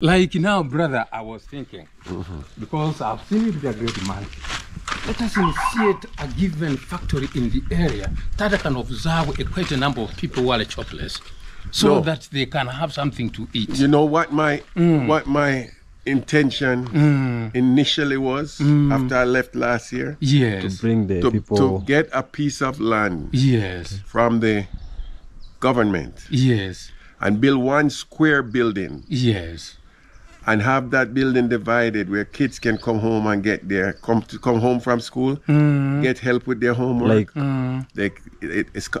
Like now, brother, I was thinking, because I've seen it with a great man, let us initiate a given factory in the area that I can observe a quite a number of people who are shopless, so that they can have something to eat. You know what my intention initially was after I left last year? Yes. To bring the people. To get a piece of land. Yes. From the government. Yes. And build one square building. Yes. And have that building divided where kids can come home and get their, come home from school, get help with their homework. Like,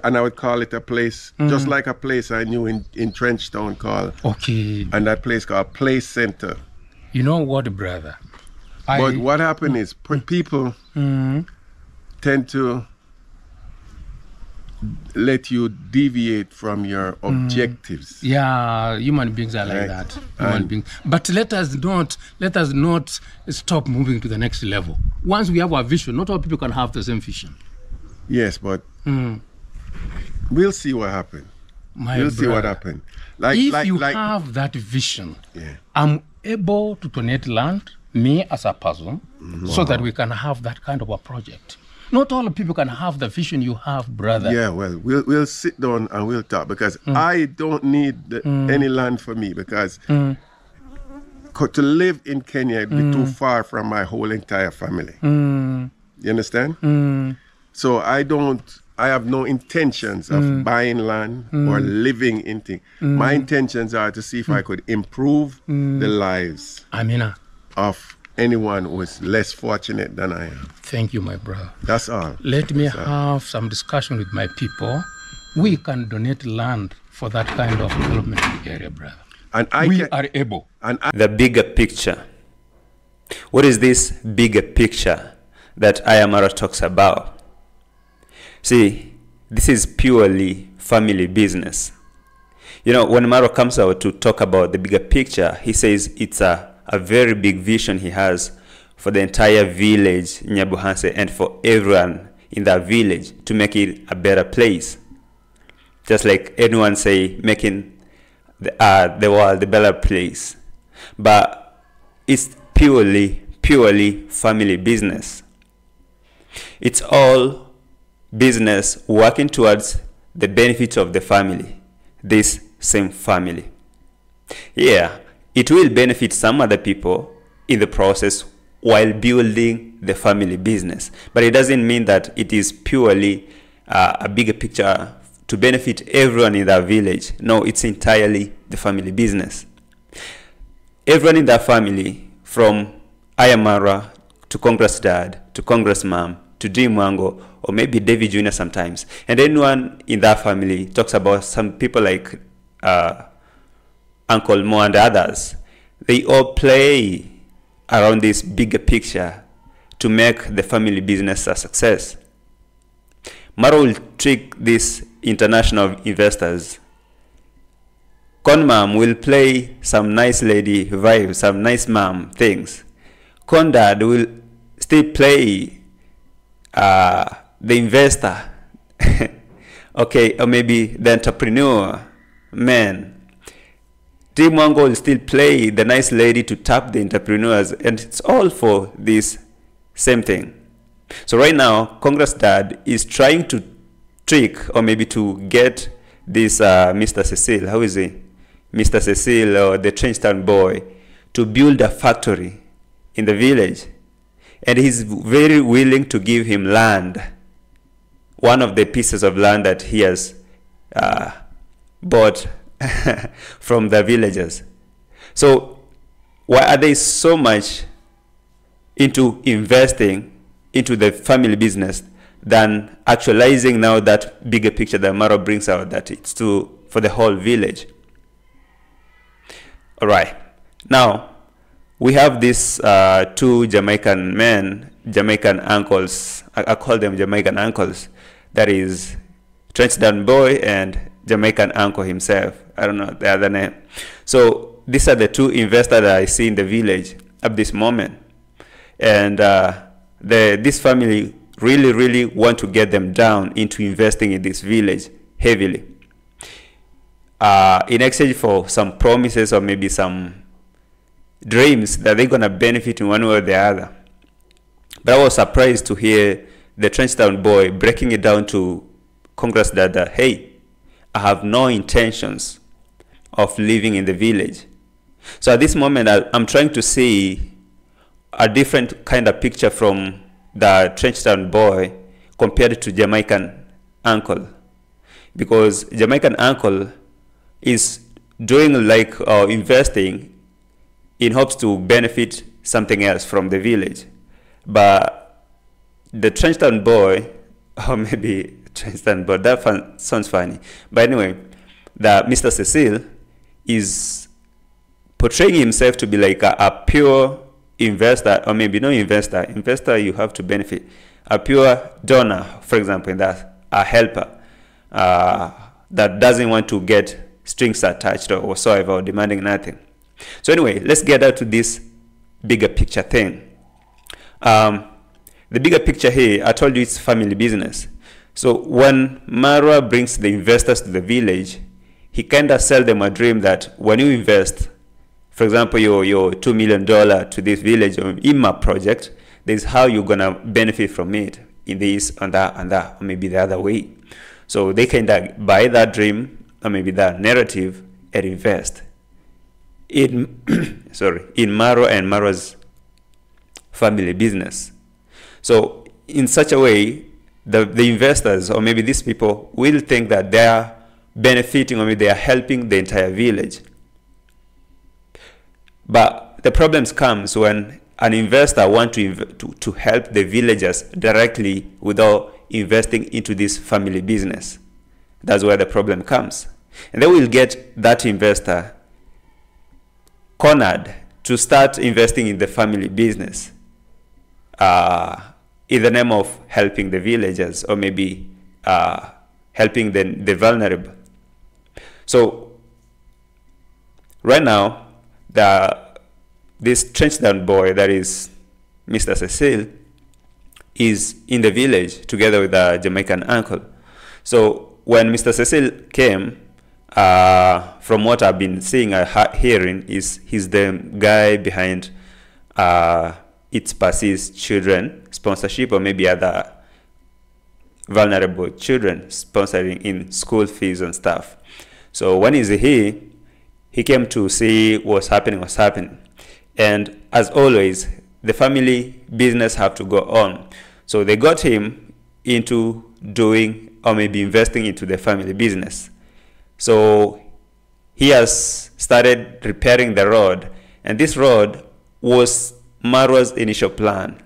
and I would call it a place, just like a place I knew in Trench Town called. Okay. And that place called Play Center. You know what, brother? But what happened is people tend to let you deviate from your objectives. Yeah, human beings are like that. But let us not stop moving to the next level. Once we have our vision, not all people can have the same vision. Yes, but we'll see what happens. We'll see what happens. Like, if you have that vision, I'm able to donate land, me as a person, so that we can have that kind of a project. Not all people can have the vision you have, brother. Yeah, well, we'll sit down and we'll talk, because I don't need any land for me, because to live in Kenya would be too far from my whole entire family. You understand? So I have no intentions of buying land or living in things. My intentions are to see if I could improve the lives of anyone who is less fortunate than I am. Thank you, my brother. That's all. Let me have some discussion with my people. We can donate land for that kind of development area, brother. And the bigger picture. What is this bigger picture that Ayamara talks about? See, this is purely family business. You know, when Maro comes out to talk about the bigger picture, he says it's a very big vision he has for the entire village, Nyabuhanse, and for everyone in that village to make it a better place. Just like anyone say, making the world a better place. But it's purely family business. It's all business working towards the benefit of the family, this same family. Yeah. It will benefit some other people in the process while building the family business. But it doesn't mean that it is purely a bigger picture to benefit everyone in that village. No, it's entirely the family business. Everyone in that family, from Ayamara to Congress Dad to Congress Mom to Dee Mwango, or maybe Davy Jr. sometimes. And anyone in that family talks about some people like Uncle Mo and others. They all play around this bigger picture to make the family business a success. Maro will trick these international investors. Con-mom will play some nice lady vibe, some nice mom things. Con-dad will still play the investor, or maybe the entrepreneur, man. Dee Mwango will still play the nice lady to tap the entrepreneurs, and it's all for this same thing. So right now, Congress Dad is trying to trick, or maybe to get this Mr. Cecil, how is he? Mr. Cecil, or the Trench Town boy, to build a factory in the village. And he's very willing to give him land, one of the pieces of land that he has bought from the villagers. So why are they so much into investing into the family business than actualizing now that bigger picture that Maro brings out, that it's for the whole village? All right, now we have these two Jamaican men, Jamaican uncles. I call them Jamaican uncles. That is Trench Town boy and Jamaican uncle himself. I don't know the other name. So these are the two investors that I see in the village at this moment. And this family really, really want to get them down into investing in this village heavily. In exchange for some promises, or maybe some dreams that they're going to benefit in one way or the other. But I was surprised to hear the Trench Town boy breaking it down to Congress that, hey, I have no intentions of living in the village. So at this moment, I'm trying to see a different kind of picture from the Trench Town boy compared to Jamaican uncle, because Jamaican uncle is doing like investing in hopes to benefit something else from the village. But the Trench Town boy, or maybe Trench Town boy, that sounds funny. But anyway, the Mr. Cecil is portraying himself to be like a pure investor, or maybe no investor. Investor, you have to benefit. A pure donor, for example, in that, a helper that doesn't want to get strings attached or whatsoever, or demanding nothing. So anyway, let's get out to this bigger picture thing. The bigger picture here, I told you it's family business. So when Marwa brings the investors to the village, he kind of sells them a dream that when you invest, for example, your $2 million to this village or IMA project, this is how you're going to benefit from it in this and that, or maybe the other way. So they can buy that dream or maybe that narrative and invest. in Marwa and Marwa's family business. So in such a way, the investors or maybe these people will think that they are benefiting or maybe they are helping the entire village. But the problems comes when an investor wants to help the villagers directly without investing into this family business. That's where the problem comes. And they will get that investor cornered to start investing in the family business in the name of helping the villagers or maybe helping the vulnerable. So right now, this Trench Town boy, that is Mr. Cecil, is in the village together with the Jamaican uncle. So when Mr. Cecil came, from what I've been seeing and hearing, is he's the guy behind It's Passy's children sponsorship, or maybe other vulnerable children sponsoring in school fees and stuff. So when is he came to see what's happening, and as always, the family business have to go on. So they got him into doing or maybe investing into the family business. So he has started repairing the road, and this road was Marwa's initial plan.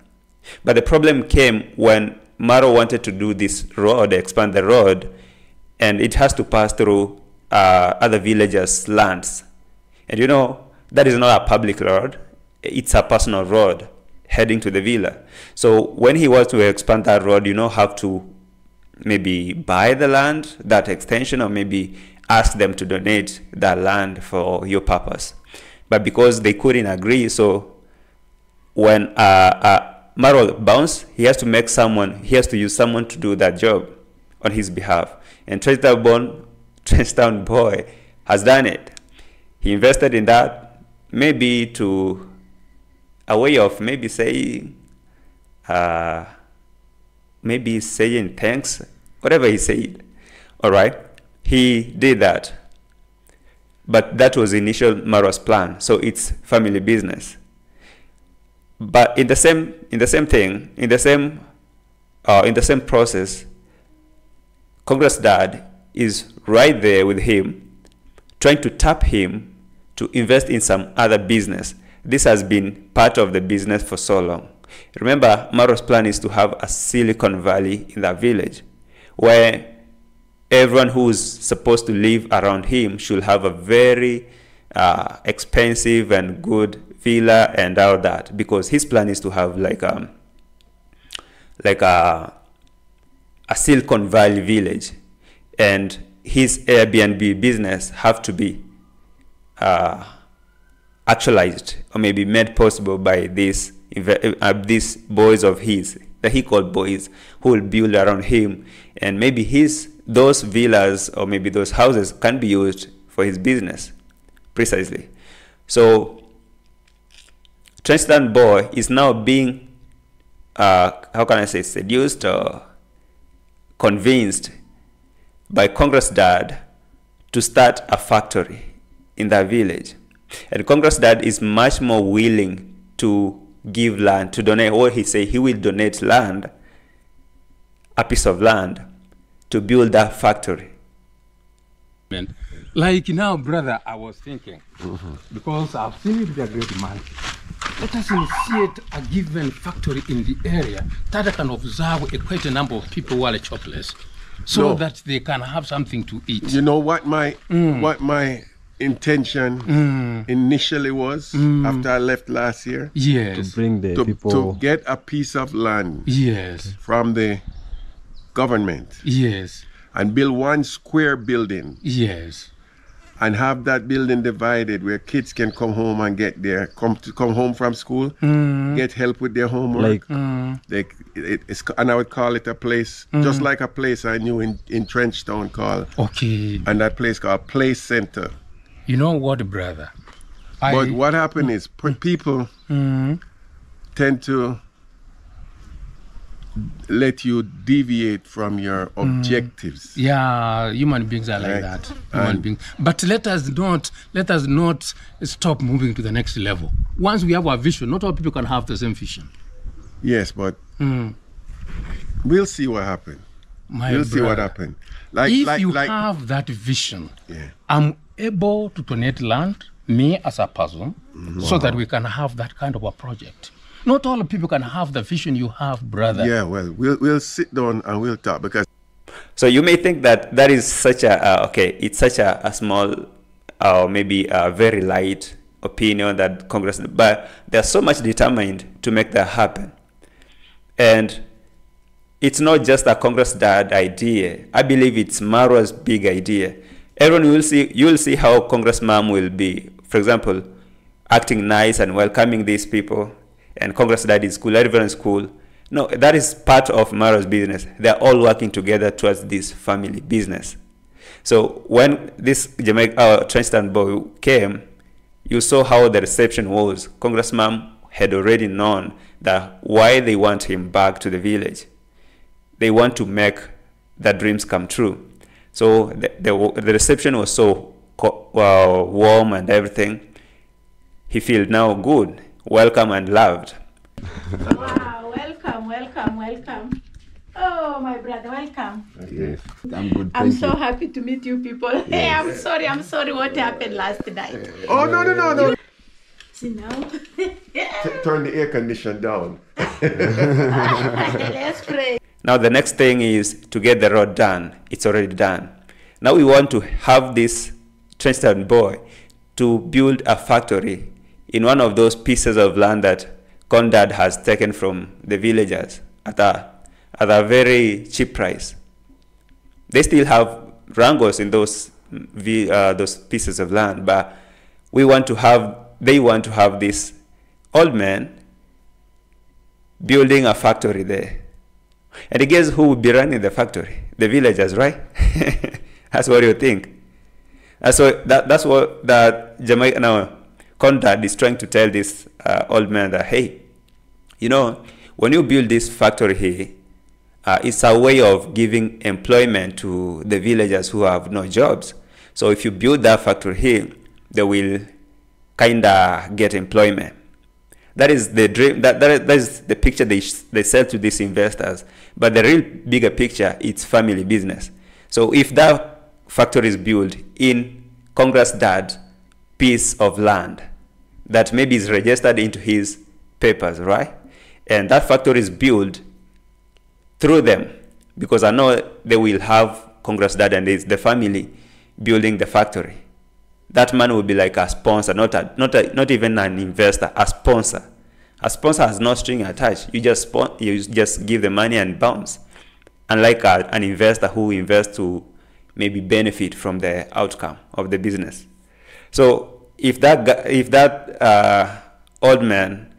But the problem came when Marwa wanted to do this road, expand the road, and it has to pass through other villagers' lands. And you know, that is not a public road, it's a personal road heading to the villa. So when he wants to expand that road, you know, have to maybe buy the land, that extension, or maybe ask them to donate that land for your purpose. But because they couldn't agree, so when Marwa bounced, he has to use someone to do that job on his behalf. And Trench Town boy has done it. He invested in that maybe to a way of maybe saying, thanks, whatever he said. All right, he did that. But that was initial Marwa's plan. So it's family business. But in the same process, Congress Dad is right there with him, trying to tap him to invest in some other business. This has been part of the business for so long. Remember, Marwa's plan is to have a Silicon Valley in that village, where everyone who's supposed to live around him should have a very expensive and good villa and all that, because his plan is to have like a Silicon Valley village, and his Airbnb business have to be actualized or maybe made possible by these boys of his that he called boys, who will build around him, and maybe those villas or maybe those houses can be used for his business precisely. So Trench Town boy is now being, how can I say, seduced or convinced by Congress Dad to start a factory in that village. And Congress Dad is much more willing to give land, to donate, or he say he will donate land, a piece of land, to build that factory. Like now, brother, I was thinking, because I've seen it with a great man, let us initiate a given factory in the area that I can observe a quite a number of people who are jobless, so that they can have something to eat. You know what my intention initially was after I left last year, to bring the people to get a piece of land from the government and build one square building and have that building divided where kids can come home and get their come home from school, get help with their homework, like, and I would call it a place just like a place I knew in Trench Town called and that place called Play Center. You know what, brother? But what happened is people tend to let you deviate from your objectives. Yeah, human beings are like that. But let us not stop moving to the next level. Once we have our vision, not all people can have the same vision. Yes, but we'll see what happens. We'll see what happens. Like, if you have that vision, I'm able to donate land, me as a person, so that we can have that kind of a project. Not all people can have the vision you have, brother. Yeah, well, we'll sit down and we'll talk, because. So you may think that that is such a it's such a small, maybe a very light opinion that Congress, but they are so much determined to make that happen, and it's not just a Congress Dad idea. I believe it's Marwa's big idea. Everyone will see. You will see how Congress Mom will be, for example, acting nice and welcoming these people. And Congress Dad is cool, everyone's cool. No, that is part of Marwa's business. They're all working together towards this family business. So when this Trench Town boy came, you saw how the reception was. Congress Mom had already known that why they want him back to the village. They want to make their dreams come true. So the reception was so warm and everything. He felt now good. Welcome and loved. Wow, welcome, welcome, welcome. Oh, my brother, welcome. Yes, I'm good. I'm so happy to meet you people. Yes. Hey, I'm sorry what happened last night. Oh, no, no, no, no. See now? Turn the air conditioner down. Let's pray. Now, the next thing is to get the road done. It's already done. Now, we want to have this Trench Town boy to build a factory in one of those pieces of land that Condad has taken from the villagers at a very cheap price. They still have rangos in those pieces of land, but they want to have this old man building a factory there. And guess who will be running the factory? The villagers, right? That's what you think. That's what that Jamaica now. Condad is trying to tell this old man that, hey, you know, when you build this factory here, it's a way of giving employment to the villagers who have no jobs. So if you build that factory here, they will kind of get employment. That is the dream. That is the picture they sell to these investors. But the real bigger picture, it's family business. So if that factory is built in Congress Dad piece of land, that maybe is registered into his papers, right? And that factory is built through them, because I know they will have Congress Dad and the family building the factory. That man will be like a sponsor, not even an investor, a sponsor. A sponsor has no string attached. You just give the money and bounce, unlike an investor who invests to maybe benefit from the outcome of the business. So if that old man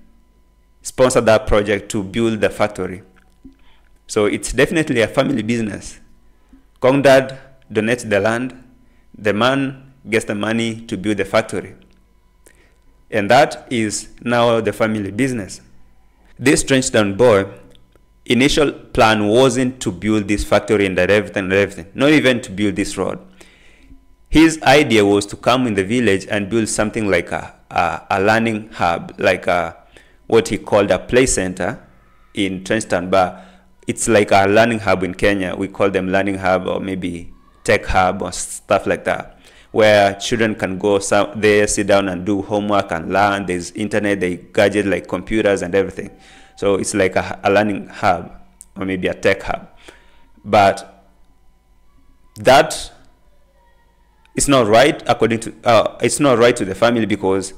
sponsored that project to build the factory, so it's definitely a family business. Condad donates the land, the man gets the money to build the factory. And that is now the family business. This Trench Town boy, initial plan wasn't to build this factory and everything, not even to build this road. His idea was to come in the village and build something like a learning hub, like what he called a Play Center in Trench Town. But it's like a learning hub in Kenya. We call them learning hub or maybe tech hub or stuff like that, where children can go there, sit down and do homework and learn. There's internet, they gadget like computers and everything. So it's like a learning hub or maybe a tech hub. But that is not right according to it's not right to the family, because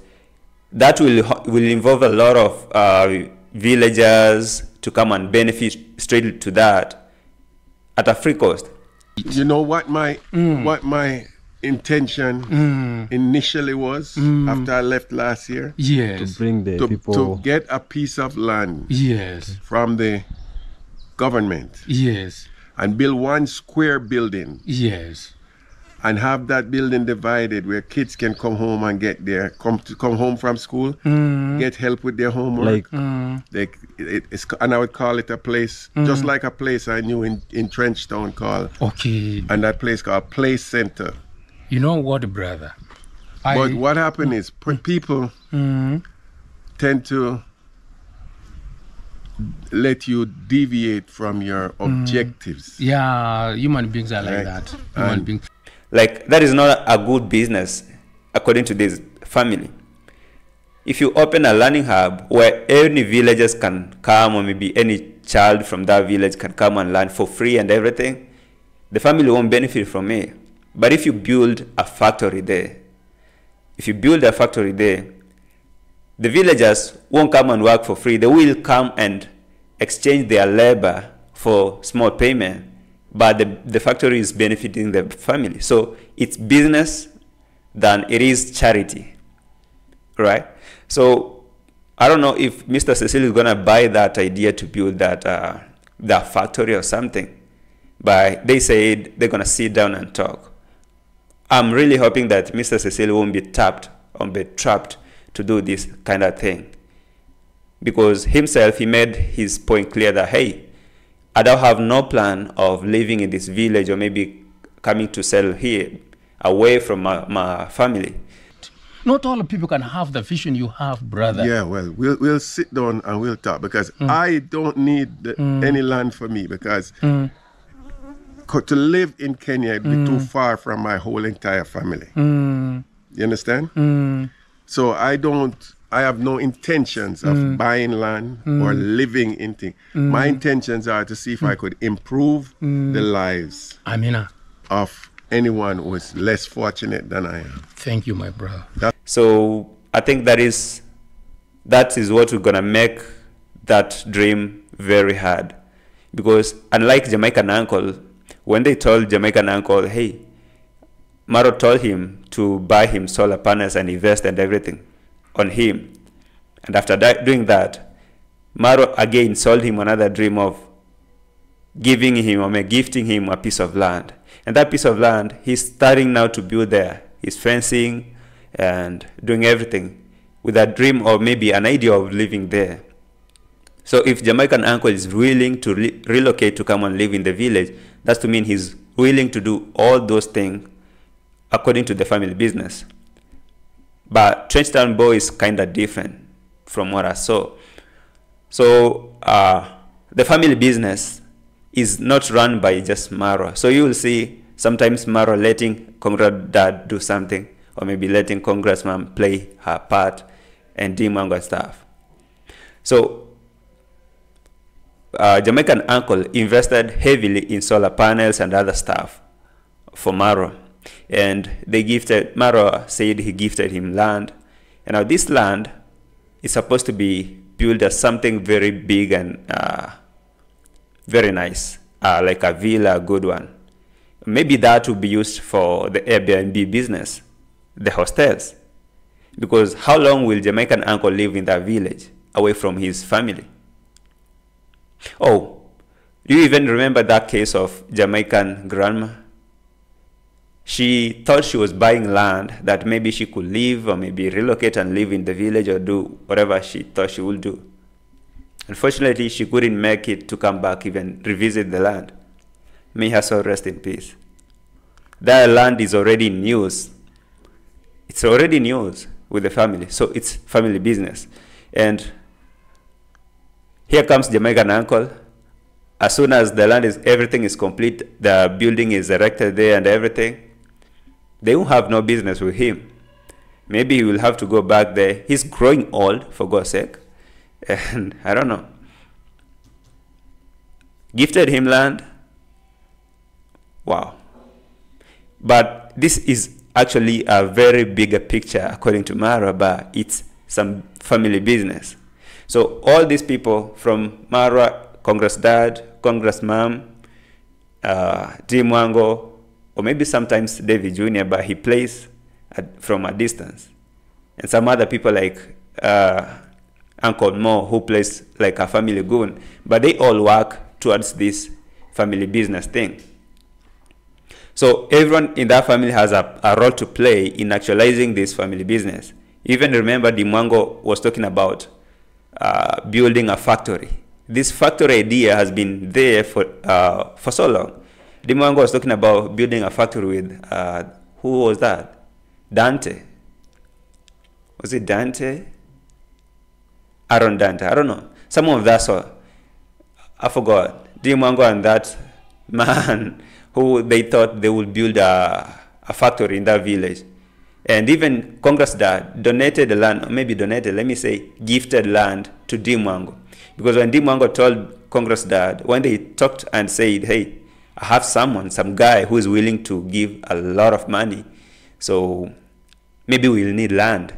that will involve a lot of villagers to come and benefit straight to that at a free cost. You know what my what my intention initially was after I left last year, to bring the people to get a piece of land from the government and build one square building and have that building divided where kids can come home and get their come home from school, get help with their homework, like, and I would call it a place, just like a place I knew in Trench Town called and that place called Play Center. You know what, brother? But what happened is people tend to let you deviate from your objectives. Yeah, human beings are like that. Human beings. Like, that is not a good business according to this family. If you open a learning hub where any villagers can come, or maybe any child from that village can come and learn for free and everything, the family won't benefit from it. But if you build a factory there, the villagers won't come and work for free. They will come and exchange their labor for small payment, but the factory is benefiting the family. So it's business than it is charity, right? So I don't know if Mr. Cecil is gonna buy that idea to build that, that factory or something, but they said they're gonna sit down and talk. I'm really hoping that Mr. Cecil won't be trapped to do this kind of thing, because himself, he made his point clear that, hey, I don't have no plan of living in this village or maybe coming to settle here away from my family. Not all people can have the vision you have, brother. Yeah, well, we'll sit down and we'll talk, because I don't need any land for me, because to live in Kenya, it'd be too far from my whole entire family. You understand? So I have no intentions of buying land or living in things. My intentions are to see if I could improve the lives of anyone who is less fortunate than I am. Thank you, my brother. So I think that is what we're gonna make that dream very hard, because unlike Jamaican uncle, when they told Jamaican uncle, hey, Maro told him to buy him solar panels and invest and everything on him. And after that, doing that, Maro again sold him another dream of giving him or gifting him a piece of land. And that piece of land, he's starting now to build there. He's fencing and doing everything with a dream or maybe an idea of living there. So if Jamaican uncle is willing to relocate to come and live in the village, that's to mean he's willing to do all those things according to the family business. But Trench Town boy is kind of different from what I saw. So the family business is not run by just Mara. So you will see sometimes Mara letting Congrats dad do something, or maybe letting Congrats mom play her part and dee mwango stuff. So Jamaican uncle invested heavily in solar panels and other stuff for Maro, and they gifted, Maro said he gifted him land, and now this land is supposed to be built as something very big and very nice, like a villa, a good one. Maybe that will be used for the Airbnb business, the hostels, because how long will Jamaican uncle live in that village away from his family? Oh, do you even remember that case of Jamaican grandma? she thought she was buying land that maybe she could live, or maybe relocate and live in the village or do whatever she thought she would do. Unfortunately, she couldn't make it to come back even revisit the land. May her soul rest in peace. That land is already news. It's already news with the family, so it's family business. And here comes Jamaican uncle. As soon as the land is, everything is complete, the building is erected there and everything, they will have no business with him. Maybe he will have to go back there. He's growing old, for God's sake. And I don't know. Gifted him land. Wow. But this is actually a very bigger picture, according to Mara, but it's some family business. So all these people from Mara, Congress Dad, Congress Mom, Dee Mwango, or maybe sometimes Davy Jr., but he plays from a distance. And some other people like Uncle Mo, who plays like a family goon, but they all work towards this family business thing. So everyone in that family has a role to play in actualizing this family business. Even remember, Dee Mwango was talking about building a factory. This factory idea has been there for so long. Dee Mwango was talking about building a factory with, who was that? Dante. Was it Dante? Aaron Dante, I don't know. Someone of that sort. I forgot. Dee Mwango and that man who they thought they would build a factory in that village. And even Congress Dad donated the land, or maybe donated, let me say, gifted land to Dee Mwango. Because when Dee Mwango told Congress Dad, when they talked and said, hey, I have someone, some guy who is willing to give a lot of money, so maybe we'll need land.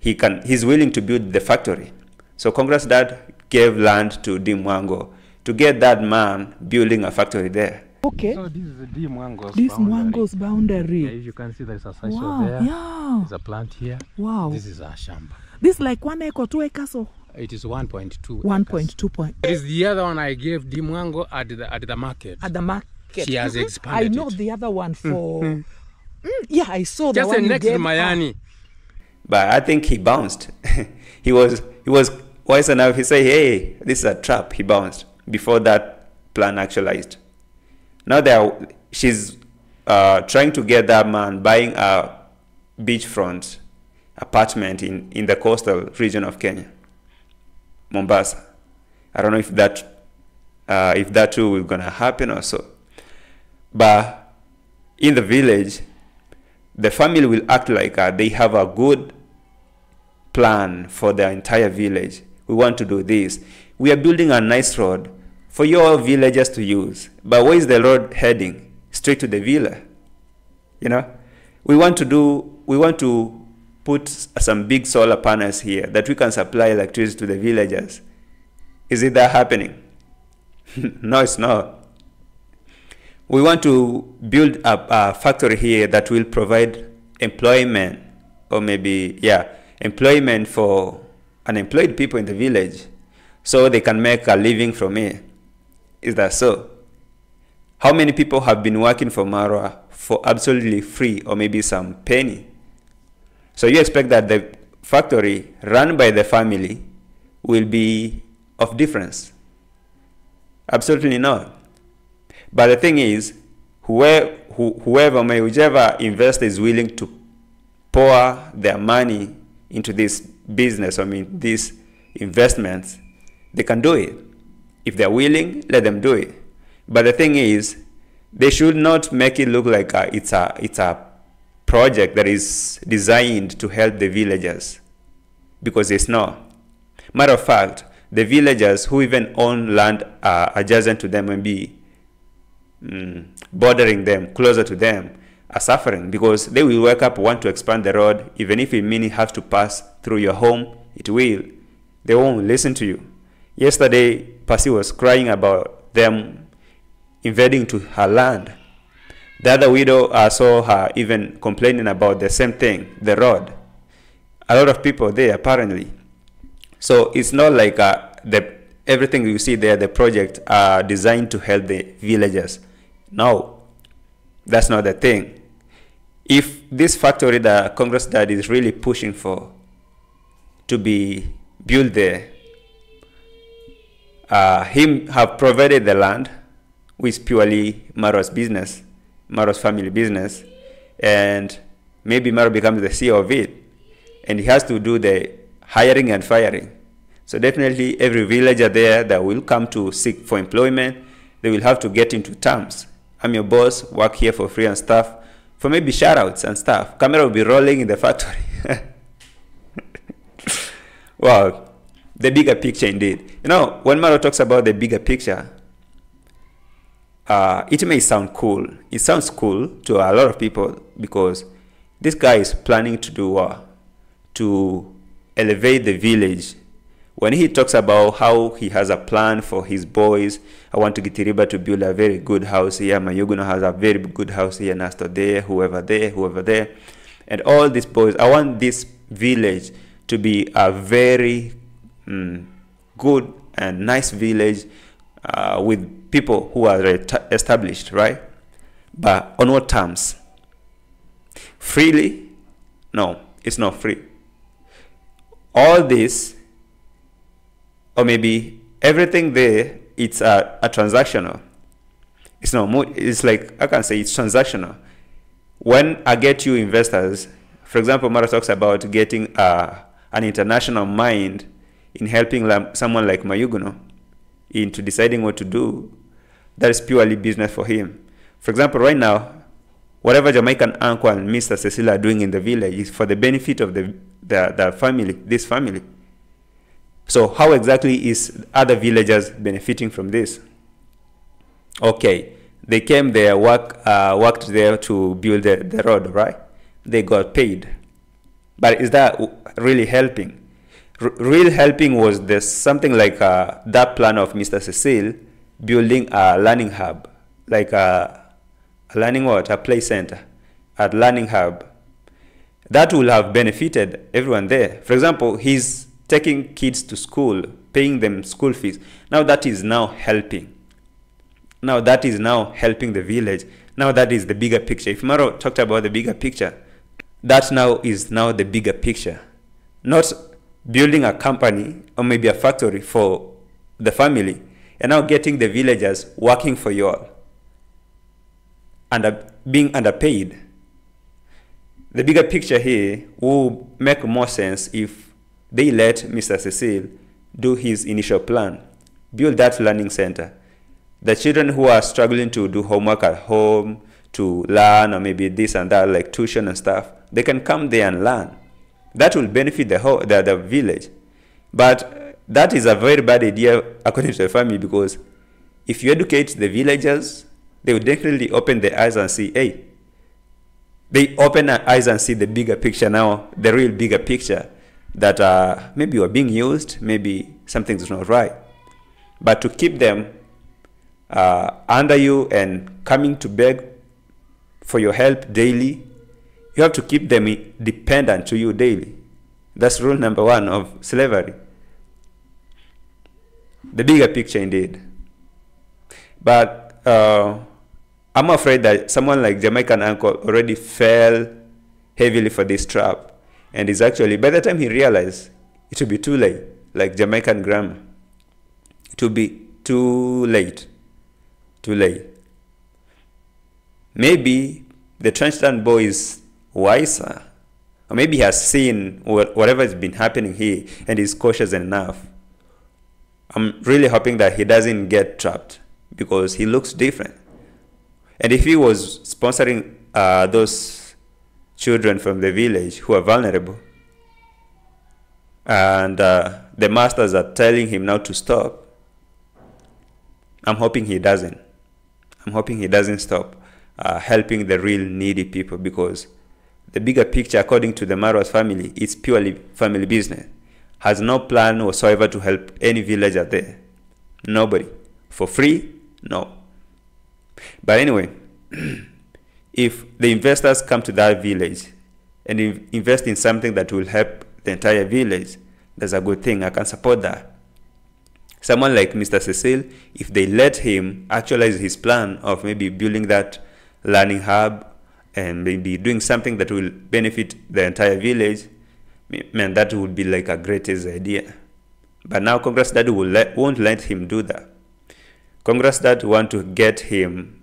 He's willing to build the factory. So Congress Dad gave land to Dee Mwango to get that man building a factory there. Okay. So this is Dee Mwango's boundary. Yeah, if you can see, there's a sasho there. Yeah. There's a plant here. Wow. This is a shamba. This is like 1 acre, 2 acres. So it is 1.2. 1.2. It is the other one I gave Dee Mwango at the market. At the market. She has expanded. I know the other one for. Yeah, I saw that one. Just the next to Miami. But I think he bounced. he was wise enough. He said, "Hey, this is a trap." He bounced before that plan actualized. Now she's trying to get that man buying a beachfront apartment in the coastal region of Kenya, Mombasa. I don't know if that too is gonna happen or so. But in the village, the family will act like they have a good plan for the entire village. We want to do this. We are building a nice road for your villagers to use. But where is the road heading? Straight to the villa. You know? We want to put some big solar panels here that we can supply electricity to the villagers. Is it that happening? No, it's not. We want to build up a factory here that will provide employment, or maybe, yeah, employment for unemployed people in the village, so they can make a living from it. Is that so? How many people have been working for Marwa for absolutely free, or maybe some penny? So you expect that the factory run by the family will be of difference? Absolutely not. But the thing is, whichever investor is willing to pour their money into this business, I mean, these investments, they can do it. If they're willing, let them do it. But the thing is, they should not make it look like it's a project that is designed to help the villagers, because it's not. Matter of fact, the villagers who even own land adjacent to them will be bordering them, closer to them, are suffering, because they will wake up, want to expand the road, even if it means it has to pass through your home, it will. They won't listen to you. Yesterday, Pasi was crying about them invading to her land. The other widow, I saw her even complaining about the same thing, the road. A lot of people there, apparently. So it's not like everything you see there, the project, are designed to help the villagers. No, That's not the thing. If this factory that Congress Dad is really pushing for to be built there, him have provided the land, which is purely Maro's business, Maro's family business, and maybe Maro becomes the CEO of it, and he has to do the hiring and firing. So definitely every villager there that will come to seek for employment, they will have to get into terms. I'm your boss, work here for free and stuff, for maybe shoutouts and stuff. Camera will be rolling in the factory. Wow. The bigger picture indeed. You know, when Maro talks about the bigger picture, it may sound cool. It sounds cool to a lot of people because this guy is planning to do what? To elevate the village. When he talks about how he has a plan for his boys, I want to get Riba to build a very good house here. Mayuguna has a very good house here. Nasto there, whoever there. And all these boys, I want this village to be a very good and nice village with people who are established, right? But on what terms? Freely? No, it's not free. All this, or maybe everything there, it's a transactional. It's not more, it's like, I can say it's transactional. When I get you investors, for example, Mara talks about getting an international mind in helping someone like Mayuguno into deciding what to do. That is purely business for him. For example, right now, whatever Jamaican uncle and Mr. Cecil are doing in the village is for the benefit of the family, this family. So how exactly is other villagers benefiting from this? Okay, they came there, worked there to build the road, right? They got paid. But is that really helping? Real helping was this, something like that plan of Mr. Cecil building a learning hub, like a learning what? A play center, a learning hub. That will have benefited everyone there. For example, he's taking kids to school, paying them school fees. Now that is now helping. Now that is now helping the village. Now that is the bigger picture. If Maro talked about the bigger picture, that now is now the bigger picture. Not building a company or maybe a factory for the family and now getting the villagers working for you all and being underpaid. The bigger picture here will make more sense if they let Mr. Cecil do his initial plan, build that learning center. The children who are struggling to do homework at home, to learn or maybe this and that, like tuition and stuff, they can come there and learn. That will benefit the whole the village. But that is a very bad idea according to the family, because if you educate the villagers, they will definitely open their eyes and see, hey, they open their eyes and see the bigger picture now, the real bigger picture, that maybe you are being used, maybe something's not right. But to keep them under you and coming to beg for your help daily, you have to keep them dependent to you daily. That's rule number one of slavery. The bigger picture indeed. But I'm afraid that someone like Jamaican uncle already fell heavily for this trap, and is actually, by the time he realized, it will be too late. Like Jamaican grandma, it will be too late. Too late. Maybe the Trench Town boy is wiser, or maybe he has seen whatever has been happening here and is cautious enough. I'm really hoping that he doesn't get trapped, because he looks different. And if he was sponsoring those children from the village who are vulnerable, and the masters are telling him now to stop, I'm hoping he doesn't. I'm hoping he doesn't stop helping the real needy people, because the bigger picture, according to the Maro's family, is purely family business. Has no plan whatsoever to help any villager there. Nobody. For free? No. But anyway, if the investors come to that village and invest in something that will help the entire village, that's a good thing. I can support that. Someone like Mr. Cecil, if they let him actualize his plan of maybe building that learning hub and maybe doing something that will benefit the entire village, man, that would be like a greatest idea. But now Congress Dad won't let him do that. Congress Dad want to get him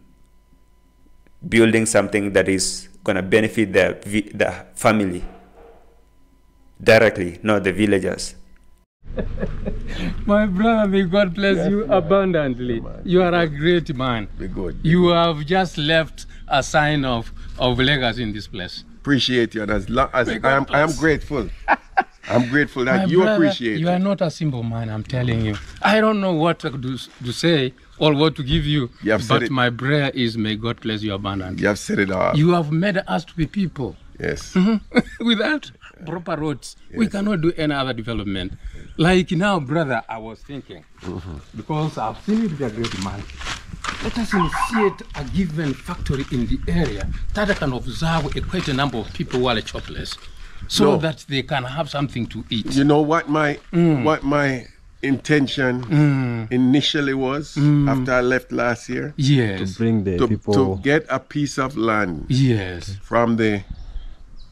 building something that is going to benefit the family directly, not the villagers. My brother, may God bless you abundantly. You are a great man. You have just left a sign of legacy in this place. Appreciate you, and as long as I am grateful. I'm grateful that you appreciate it. You are not a simple man, I'm telling you. I don't know what to say or what to give you, but my prayer is, may God bless you abundantly. You have said it all. You have made us to be people. Yes. Mm-hmm. Without proper roads, we cannot do any other development. Like now, brother, I was thinking, because I've seen it be a great man. Let us initiate a given factory in the area that I can observe a quite a number of people who are jobless, so that they can have something to eat. You know what my intention initially was after I left last year? Yes. To bring the people. To get a piece of land. Yes. From the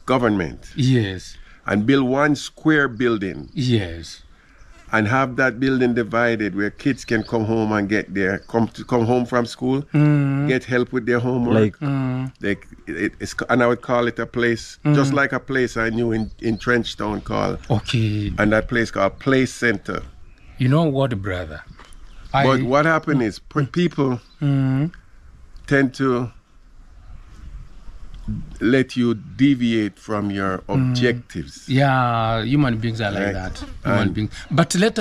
government. Yes. And build one square building. Yes. And have that building divided where kids can come home and get their come home from school, get help with their homework. And I would call it a place, just like a place I knew in Trench Town called. Okay. And that place called Play Center. You know what, brother? But what happened is people tend to let you deviate from your objectives. Yeah, human beings are like that. But let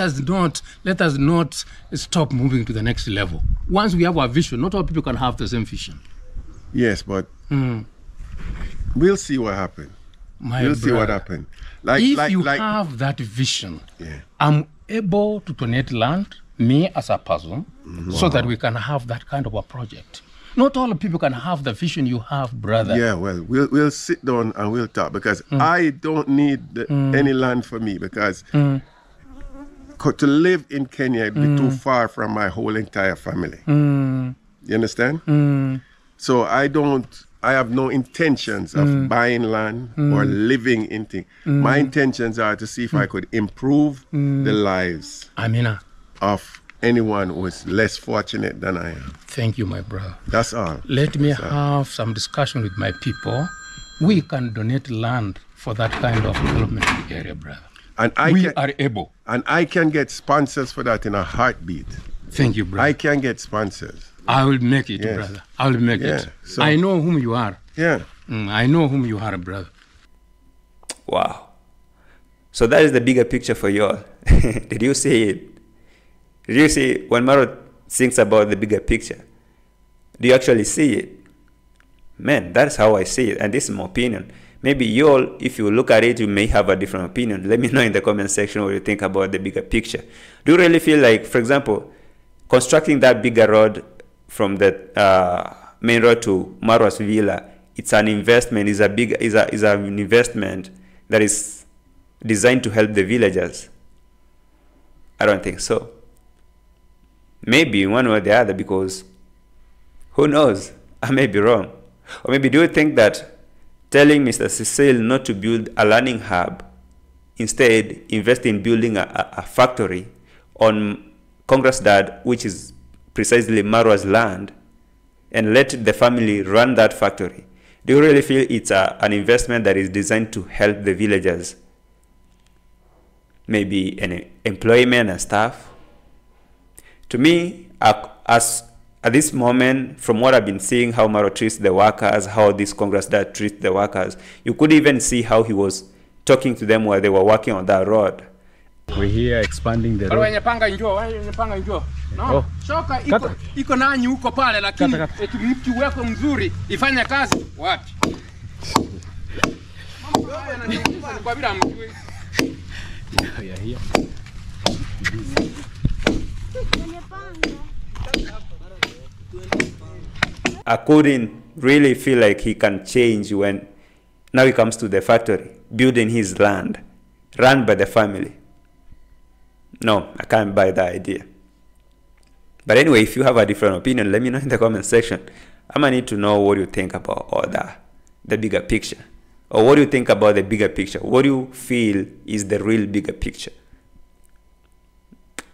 us not stop moving to the next level. Once we have our vision, not all people can have the same vision. Yes, but we'll see what happens. We'll see what happens. If you have that vision, I'm able to donate land, me as a person, so that we can have that kind of a project. Not all people can have the vision you have, brother. Yeah, well, we'll sit down and we'll talk, because I don't need any land for me, because to live in Kenya would be too far from my whole entire family. You understand? So I have no intentions of buying land or living in things. My intentions are to see if I could improve the lives of anyone who is less fortunate than I am. Thank you, my brother. That's all. Let me have some discussion with my people. We can donate land for that kind of development in the area, brother. And I can get sponsors for that in a heartbeat. Thank you, brother. I can get sponsors. I will make it, brother. I will make it. So, I know whom you are. Yeah. I know whom you are, brother. Wow. So that is the bigger picture for you all. Did you see it? Did you see, when Maro thinks about the bigger picture, do you actually see it? Man, that's how I see it, and this is my opinion. Maybe you all, if you look at it, you may have a different opinion. Let me know in the comment section what you think about the bigger picture. Do you really feel like, for example, constructing that bigger road from the main road to Maro's villa, it's an investment, is an investment that is designed to help the villagers? I don't think so. Maybe one way or the other, because who knows? I may be wrong. Or maybe do you think that telling Mr. Cecil not to build a learning hub, instead invest in building a factory on Congress Dad, which is precisely Marwa's land, and let the family run that factory, do you really feel it's an investment that is designed to help the villagers? Maybe an employment and stuff? To me, as at this moment, from what I've been seeing, how Maro treats the workers, how this Congress Dad treats the workers, you could even see how he was talking to them while they were working on that road. We're here expanding the road. I couldn't really feel like he can change when now he comes to the factory, building his land, run by the family. No, I can't buy that idea. But anyway, if you have a different opinion, let me know in the comment section. I'm gonna need to know what you think about all the bigger picture. Or what do you think about the bigger picture? What do you feel is the real bigger picture?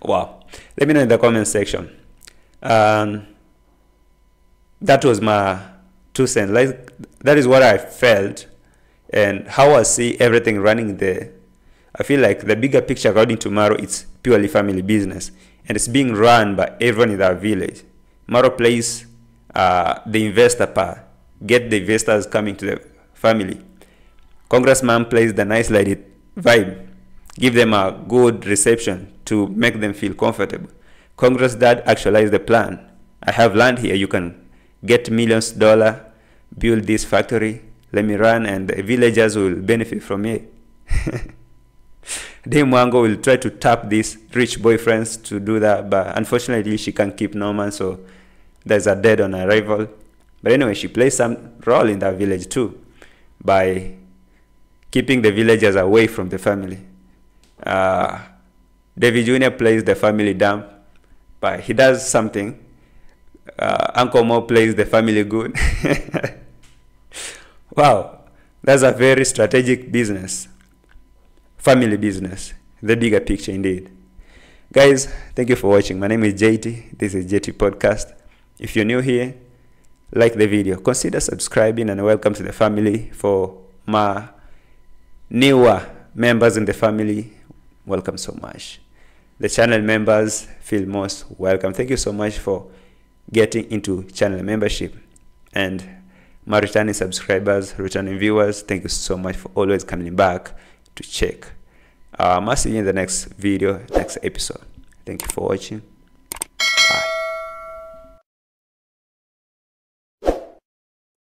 Wow. Let me know in the comment section. That was my 2 cents. Like, that is what I felt and how I see everything running there. I feel like the bigger picture according to Maro, it's purely family business. And it's being run by everyone in that village. Maro plays the investor part. Get the investors coming to the family. Congressman plays the nice lady vibe. Give them a good reception to make them feel comfortable. Congress dad actualized the plan. I have land here. You can get millions of dollars, build this factory. Let me run and the villagers will benefit from it. Dee Mwango will try to tap these rich boyfriends to do that, but unfortunately she can't keep Norman, so there's a dead on arrival. But anyway, she plays some role in that village too by keeping the villagers away from the family. Davy Jr. plays the family dumb, but he does something. Uncle Mo plays the family good. Wow, that's a very strategic business. Family business, the bigger picture indeed. Guys, thank you for watching. My name is JT. This is JT Podcast. If you're new here, like the video, consider subscribing, and welcome to the family. For my newer members in the family, welcome so much. The channel members feel most welcome. Thank you so much for getting into channel membership. And my returning subscribers, returning viewers, thank you so much for always coming back to check. I'll see you in the next video, next episode. Thank you for watching.